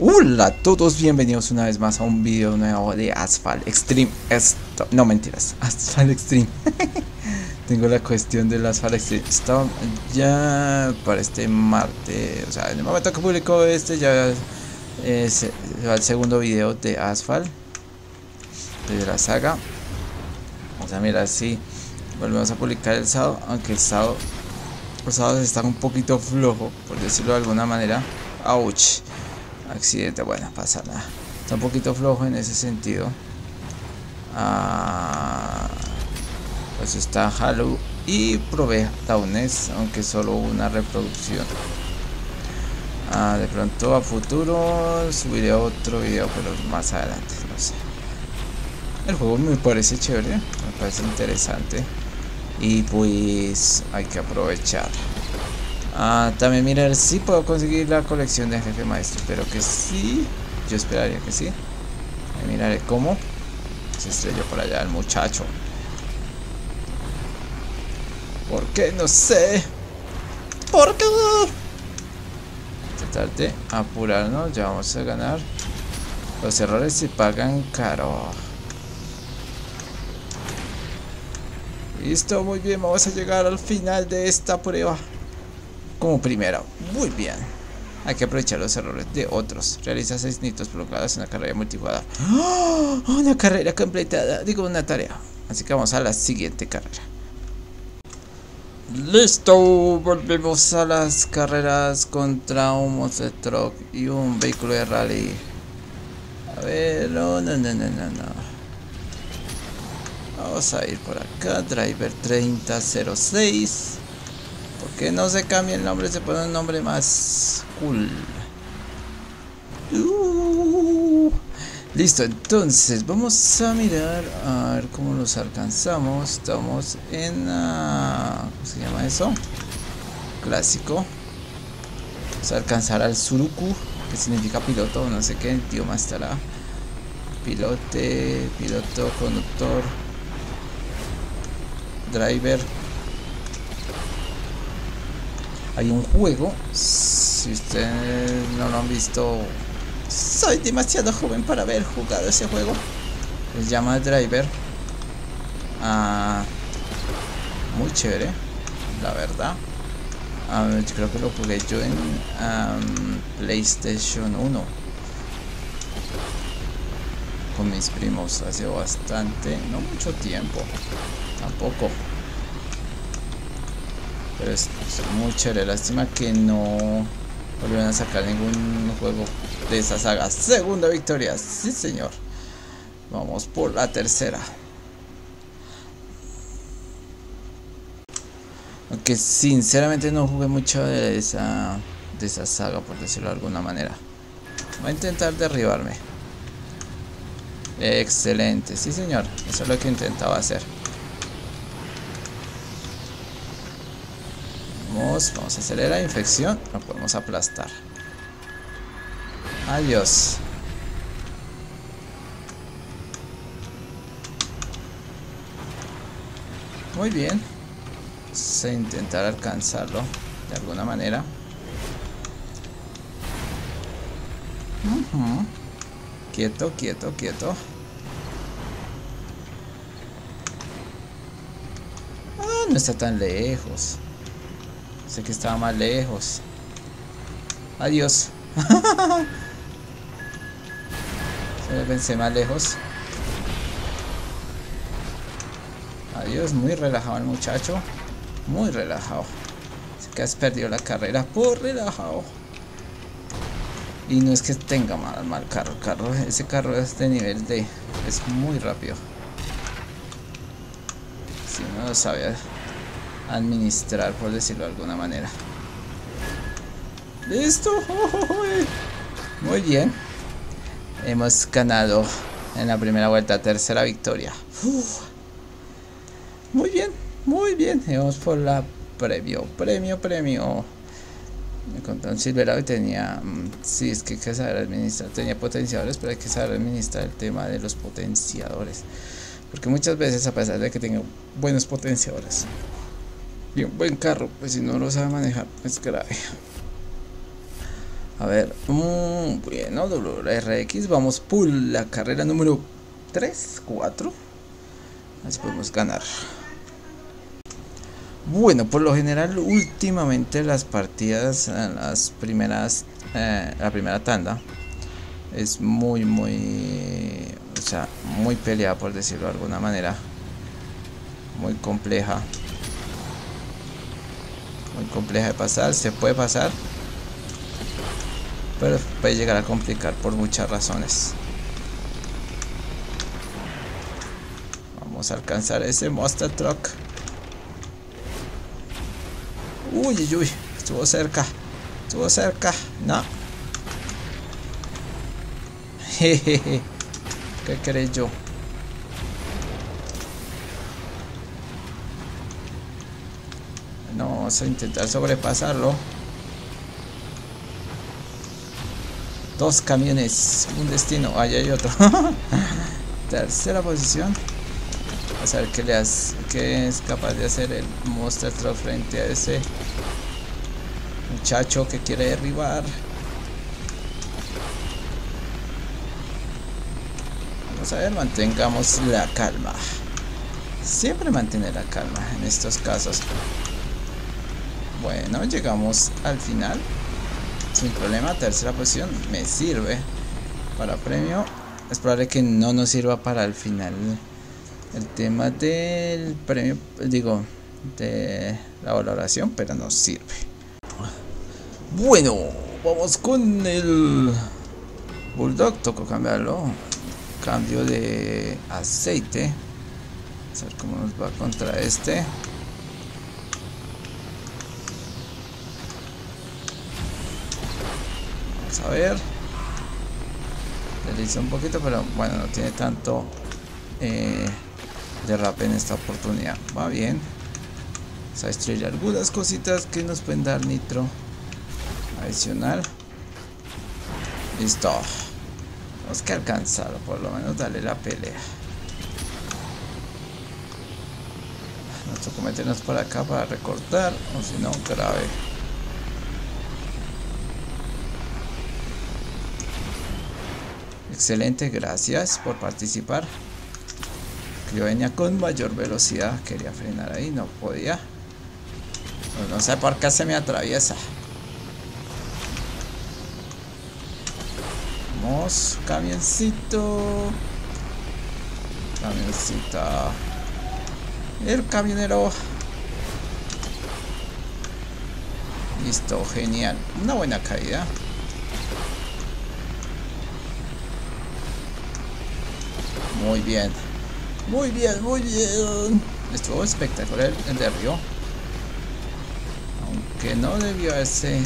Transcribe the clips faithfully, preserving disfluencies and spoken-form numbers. Hola a todos, bienvenidos una vez más a un video nuevo de Asphalt Xtreme. Esto, no mentiras, Asphalt Xtreme. Tengo la cuestión del Asphalt Xtreme. Está ya para este martes, o sea, en el momento que publico este ya eh, se va el segundo video de Asphalt de la saga. O sea, mira, si volvemos a publicar el sábado, aunque el sábado, el sábado está un poquito flojo, por decirlo de alguna manera. Ouch. Accidente, bueno, pasa nada. Está un poquito flojo en ese sentido. Ah, pues está Halo y probé Downes, aunque solo una reproducción. Ah, de pronto a futuro subiré otro video, pero más adelante, no sé. El juego me parece chévere, me parece interesante. Y pues hay que aprovechar. Ah, también mirar si sí puedo conseguir la colección de Jefe Maestro. Espero que sí. Yo esperaría que sí. Ahí miraré cómo. Se estrelló por allá el muchacho. ¿Por qué? No sé. ¿Por qué? Tratar de apurarnos. Ya vamos a ganar. Los errores se pagan caro. Listo, muy bien. Vamos a llegar al final de esta prueba como primera, muy bien. Hay que aprovechar los errores de otros. Realiza seis nitos bloqueados en la carrera multijugador. ¡Oh! Una carrera completada, digo una tarea. Así que vamos a la siguiente carrera. Listo, volvemos a las carreras contra un monster truck y un vehículo de rally. A ver, no, no, no, no, no. Vamos a ir por acá, Driver treinta cero seis. Que no se cambie el nombre, se pone un nombre más cool. Uh, listo, entonces vamos a mirar a ver cómo los alcanzamos. Estamos en uh, ¿cómo se llama eso? Clásico. Vamos a alcanzar al Suruku, que significa piloto, no sé qué el idioma estará. Pilote, piloto, conductor, driver. Hay un juego, si ustedes no lo han visto, soy demasiado joven para haber jugado ese juego. Se llama Driver. Ah, muy chévere, la verdad. Ah, yo creo que lo jugué yo en um, PlayStation uno. Con mis primos hace bastante, no mucho tiempo, tampoco. Pero es muy chévere, lástima que no volvieron a sacar ningún juego de esa saga. Segunda victoria, sí señor. Vamos por la tercera. Aunque sinceramente no jugué mucho de esa, de esa saga, por decirlo de alguna manera. Va a intentar derribarme. Excelente, sí señor, eso es lo que intentaba hacer. Vamos, vamos a acelerar la infección. La podemos aplastar. Adiós. Muy bien. Vamos a intentar alcanzarlo de alguna manera. Uh-huh. Quieto, quieto, quieto. Ah, no está tan lejos. Sé que estaba más lejos. Adiós. Se me pensé más lejos. Adiós, muy relajado el muchacho. Muy relajado. Sé que has perdido la carrera por relajado. Y no es que tenga mal, mal carro, carro. Ese carro es de nivel D. Es muy rápido. Si uno lo sabe administrar, por decirlo de alguna manera. Listo. Muy bien, hemos ganado en la primera vuelta, tercera victoria. Uf. Muy bien, muy bien. Vamos por la premio, premio, premio. Me contó un Silverado y tenía mmm, sí, es que hay que saber administrar. Tenía potenciadores, pero hay que saber administrar el tema de los potenciadores, porque muchas veces, a pesar de que tengo buenos potenciadores y un buen carro, pues si no lo sabe manejar es grave. A ver, um, bueno, W R X, vamos por la carrera número tres, cuatro. Así podemos ganar. Bueno, por lo general, últimamente las partidas, las primeras, eh, la primera tanda es muy, muy, o sea, muy peleada, por decirlo de alguna manera, muy compleja, muy compleja de pasar. Se puede pasar, pero puede llegar a complicar por muchas razones. Vamos a alcanzar ese monster truck. Uy, uy, uy, estuvo cerca, estuvo cerca, no. Jejeje, ¿qué crees yo? No, vamos a intentar sobrepasarlo. Dos camiones, un destino, ahí hay otro. Tercera posición. A ver qué le hace, qué es capaz de hacer el monster truck frente a ese muchacho que quiere derribar. Vamos a ver, mantengamos la calma. Siempre mantener la calma en estos casos. Bueno, llegamos al final sin problema. Tercera posición me sirve para premio. Es probable que no nos sirva para el final el tema del premio, digo, de la valoración, pero nos sirve. Bueno, vamos con el Bulldog. Tocó cambiarlo, cambio de aceite. Vamos a ver cómo nos va contra este. Vamos a ver, desliza un poquito, pero bueno, no tiene tanto eh, derrape en esta oportunidad. Va bien. Vamos a estrellar algunas cositas que nos pueden dar nitro adicional. Listo. Tenemos que alcanzarlo, por lo menos darle la pelea. Nos toca meternos por acá para recortar, o si no, grave. Excelente, gracias por participar. Yo venía con mayor velocidad, quería frenar ahí, no podía. Pues no sé por qué se me atraviesa. Vamos, camioncito. Camioncita. El camionero. Listo, genial. Una buena caída. Muy bien. Muy bien, muy bien. Estuvo espectacular el de Río. Aunque no debió haberse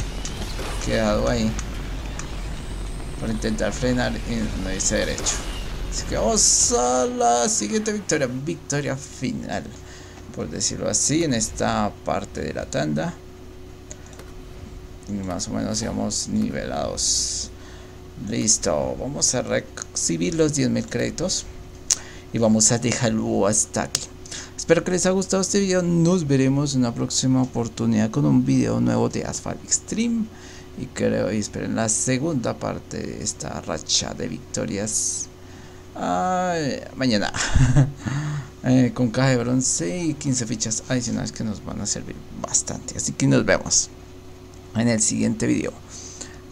quedado ahí por intentar frenar y no hice derecho. Así que vamos a la siguiente victoria. Victoria final, por decirlo así, en esta parte de la tanda. Y más o menos íbamos nivelados. Listo. Vamos a recibir los diez mil créditos. Y vamos a dejarlo hasta aquí. Espero que les haya gustado este video. Nos veremos en una próxima oportunidad con un video nuevo de Asphalt Xtreme. Y creo y esperen la segunda parte de esta racha de victorias. Ay, mañana. eh, con caja de bronce y quince fichas adicionales que nos van a servir bastante. Así que nos vemos en el siguiente video.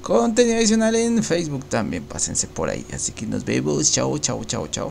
Contenido adicional en Facebook también. Pásense por ahí. Así que nos vemos. Chao, chao, chao, chao.